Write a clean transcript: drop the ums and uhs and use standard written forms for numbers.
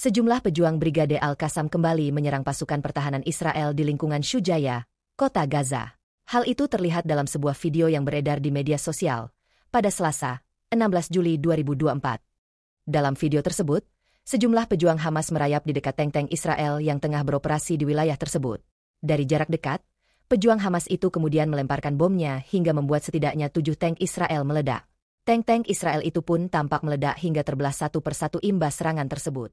sejumlah pejuang Brigade Al-Qassam kembali menyerang pasukan pertahanan Israel di lingkungan Shujaya, kota Gaza. Hal itu terlihat dalam sebuah video yang beredar di media sosial pada Selasa, 16 Juli 2024. Dalam video tersebut, sejumlah pejuang Hamas merayap di dekat tank-tank Israel yang tengah beroperasi di wilayah tersebut. Dari jarak dekat, pejuang Hamas itu kemudian melemparkan bomnya hingga membuat setidaknya 7 tank Israel meledak. Tank-tank Israel itu pun tampak meledak hingga terbelah satu persatu imbas serangan tersebut.